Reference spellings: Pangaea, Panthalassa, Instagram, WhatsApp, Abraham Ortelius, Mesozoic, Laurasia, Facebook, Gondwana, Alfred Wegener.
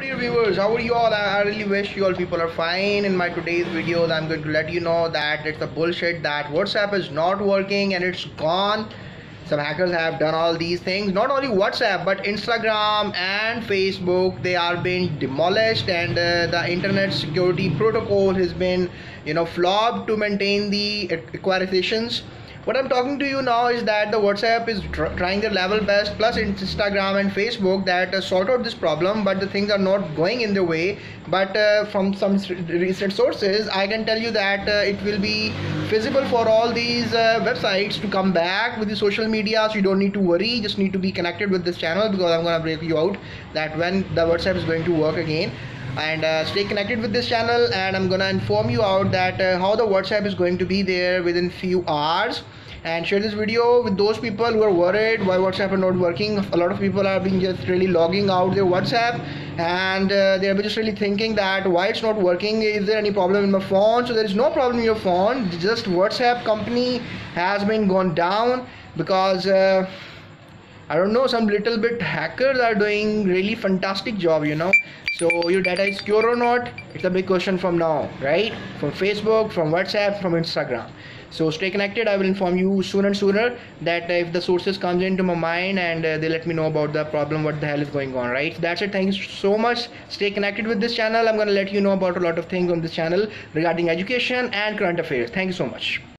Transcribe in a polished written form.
Dear viewers, how are you all? I really wish you all people are fine. In my today's videos, I'm going to let you know that it's a bullshit that WhatsApp is not working and it's gone. Some hackers have done all these things. Not only WhatsApp, but Instagram and Facebook, they are being demolished, and the internet security protocol has been, flopped to maintain the equalizations. What I'm talking to you now is that the WhatsApp is trying their level best, plus Instagram and Facebook, that sort out this problem, but the things are not going in the way. But from some recent sources, I can tell you that it will be feasible for all these websites to come back with the social media, so you don't need to worry. You just need to be connected with this channel, because I'm going to break you out that when the WhatsApp is going to work again. And stay connected with this channel, and I'm gonna inform you out that how the WhatsApp is going to be there within few hours. And share this video with those people who are worried why WhatsApp are not working. A lot of people are being just really logging out their WhatsApp, and they are just really thinking that why it's not working. Is there any problem in my phone? So there is no problem in your phone. Just WhatsApp company has been gone down because I don't know, some little bit hackers are doing really fantastic job, So your data is secure or not? It's a big question from now, right? From Facebook, from WhatsApp, from Instagram. So stay connected. I will inform you sooner and sooner that if the sources comes into my mind, and they let me know about the problem, what the hell is going on, right? That's it. Thank you so much. Stay connected with this channel. I'm going to let you know about a lot of things on this channel regarding education and current affairs. Thank you so much.